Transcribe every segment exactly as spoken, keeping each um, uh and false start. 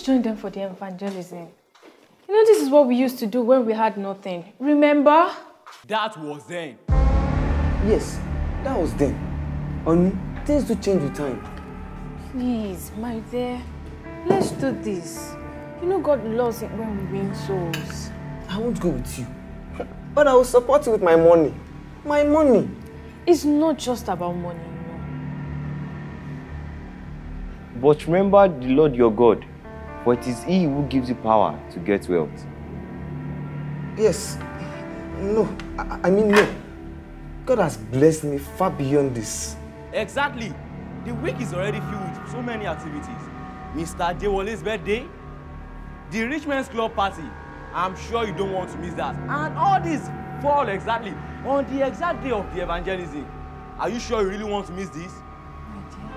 just join them for the evangelism. You know, this is what we used to do when we had nothing. Remember? That was then. Yes, that was then. Only things do change with time. Please, my dear, let's do this. You know God loves it when we win souls. I won't go with you. But I will support you with my money. My money. It's not just about money, no. But remember the Lord your God, for it is He who gives you power to get wealth. Yes. No. I, I mean, no. God has blessed me far beyond this. Exactly. The week is already filled with so many activities. Mister Adewole's birthday, the Rich Men's Club party. I'm sure you don't want to miss that. And all this fall exactly on the exact day of the evangelism. Are you sure you really want to miss this? My dear,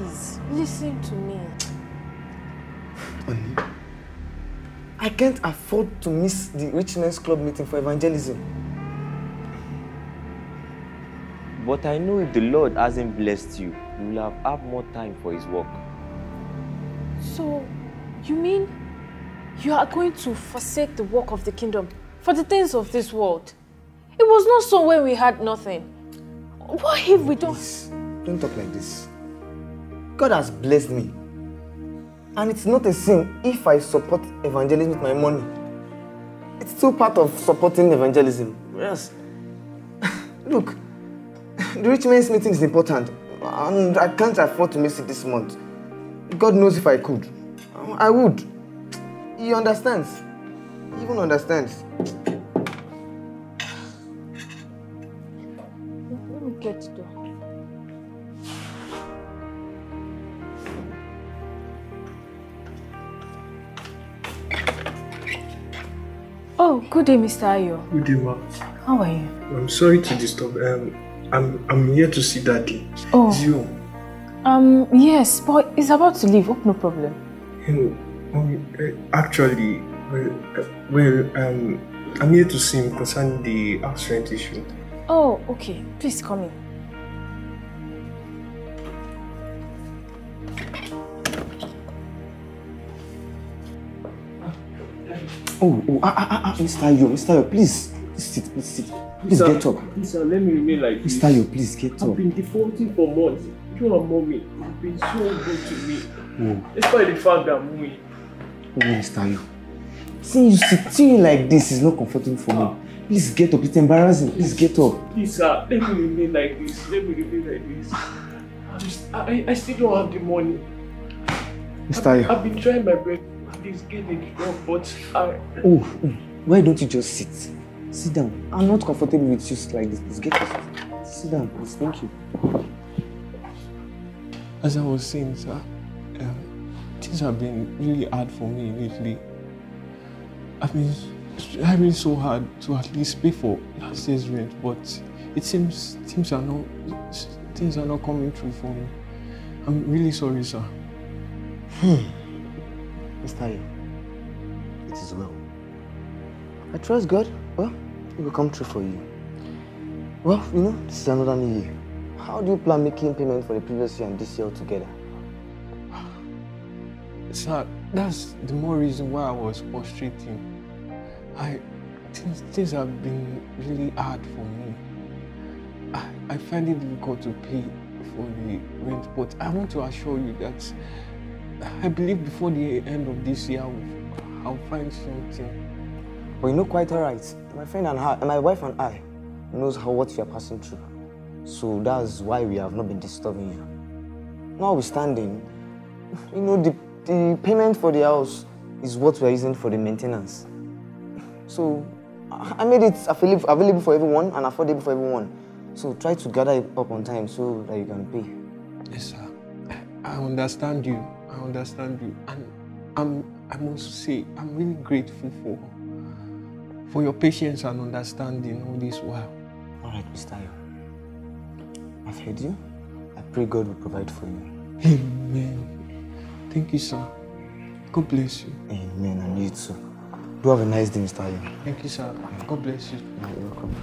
please, listen to me. Honey, I can't afford to miss the Rich Men's Club meeting for evangelism. But I know if the Lord hasn't blessed you, you will have had more time for His work. So, you mean you are going to forsake the work of the kingdom for the things of this world? It was not so when we had nothing. What if we don't... Please, don't talk like this. God has blessed me. And it's not a sin if I support evangelism with my money. It's still part of supporting evangelism. Yes. Look, the Rich Men's Meeting is important. And I can't afford to miss it this month. God knows if I could. I would. He understands. He even understands. Let me get the door. Oh, good day, Mister Ayo. Good day, ma. How are you? I'm sorry to disturb. Um, I'm I'm here to see Daddy. Oh. Dion. Um, yes, but he's about to leave. Oh, no problem. Hello. Actually, well, well, um, I'm here to see him concerning the house rent issue. Oh, okay. Please come in. Oh, oh, ah, ah, ah, Mister Ayo, Mister Ayo, please, please sit, please sit. Please sir, get up. Sir, let me remain like this. Mister Ayo, please get up. I've been defaulting for months. You and Mommy have been so good to me. Oh. Despite the fact that Mommy. Mister Ayo, seeing you sitting like this is not comforting for me. Please get up, it's embarrassing. Please get up. Please, sir, let me remain like this. Let me remain like this. I, just, I, I still don't have the money. Mister Ayo, I've been trying my best. Please get it wrong, but I. Oh, why don't you just sit? Sit down. I'm not comfortable with you like this. Please get up. Sit down, please. Thank you. As I was saying, sir, uh, things have been really hard for me lately. I've been striving so hard to at least pay for last year's rent, but it seems things are not things are not coming through for me. I'm really sorry, sir. Hmm, Mister Ayo, it is well. I trust God. Well, it will come true for you. Well, you know, this is another new year. How do you plan making payment for the previous year and this year together? Sir, that's the more reason why I was frustrating. I things, things have been really hard for me. I, I find it difficult to pay for the rent, but I want to assure you that I believe before the end of this year, I'll, I'll find something. Well, you know quite all right. My friend and her, my wife and I, knows how what you are passing through. So that's why we have not been disturbing you. Notwithstanding, you know the. The payment for the house is what we are using for the maintenance. So I made it available for everyone and affordable for everyone. So try to gather it up on time so that you can pay. Yes, sir. I understand you. I understand you. And I'm, I must say, I'm really grateful for, for your patience and understanding all this while. All right, Mister Ayo. I've heard you. I pray God will provide for you. Amen. Thank you, sir. God bless you. Amen, and you too. Do have a nice day, Mister Ayo. Thank you, sir. God bless you. You're welcome.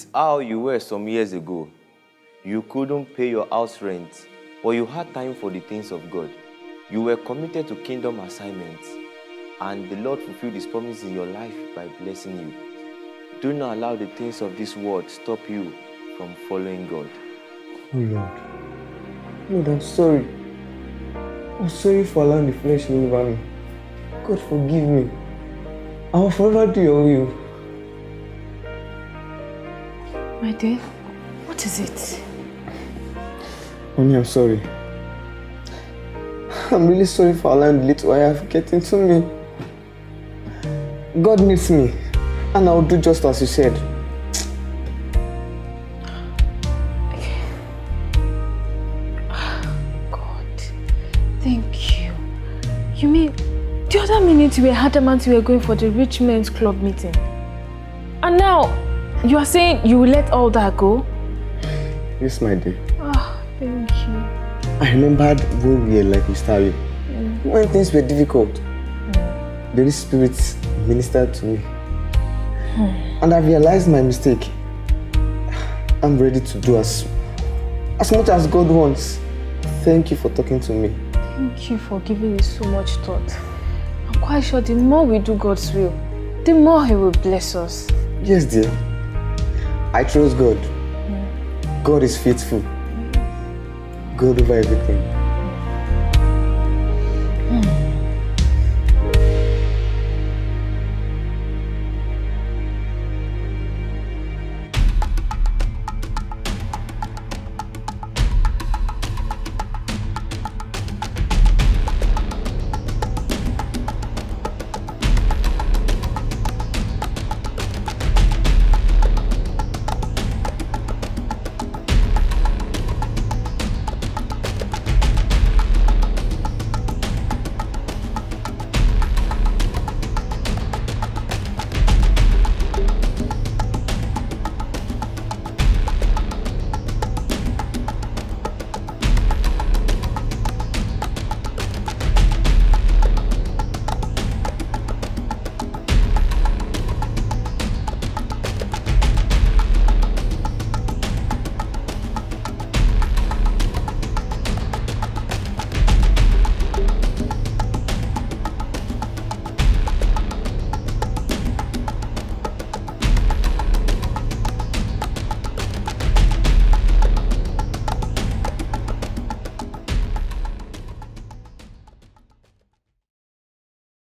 is how you were some years ago. You couldn't pay your house rent, but you had time for the things of God. You were committed to kingdom assignments, and the Lord fulfilled His promise in your life by blessing you. Do not allow the things of this world stop you from following God. Oh Lord, Lord, I'm sorry. I'm sorry for allowing the flesh to live over me. God, forgive me. I will forever do your will. My dear, what is it? Mommy, I'm sorry. I'm really sorry for allowing the little I have get into me. God needs me, and I will do just as you said. Okay. God, thank you. You mean the other minute you were adamant you were going for the rich men's club meeting, and now you are saying you will let all that go? Yes, my dear. Oh, thank you. I remembered when we were like Mister Ayo. Mm. When things were difficult, mm. the Holy Spirit ministered to me. Mm. And I realized my mistake. I'm ready to do as, as much as God wants. Thank you for talking to me. Thank you for giving me so much thought. I'm quite sure the more we do God's will, the more He will bless us. Yes, dear. I trust God. Mm. God is faithful. Mm. God over everything. Mm.